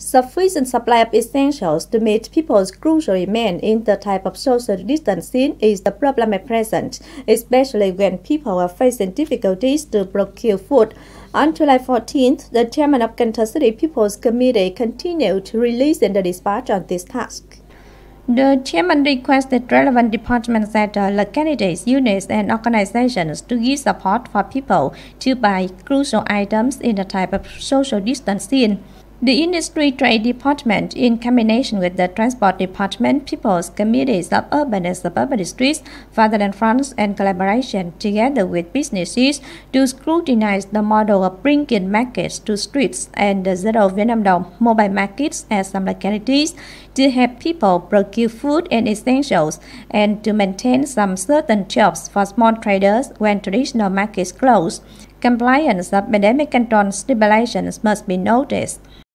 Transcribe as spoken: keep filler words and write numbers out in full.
Sufficient supply of essentials to meet people's crucial demand in the type of social distancing is the problem at present, especially when people are facing difficulties to procure food. On July fourteenth, the chairman of Cần Thơ City People's Committee continued releasing the dispatch on this task. The chairman requested relevant departments at the localities, units, and organizations to give support for people to buy crucial items in the type of social distancing. The Industry Trade Department, in combination with the Transport Department, People's Committees of Urban and Suburban Districts, Fatherland Fronts, and collaboration together with businesses to scrutinize the model of bringing markets to streets and the Zero Vietnam Đồng mobile markets at some localities to help people procure food and essentials and to maintain some certain jobs for small traders when traditional markets close. Compliance of pandemic control stipulations must be noticed.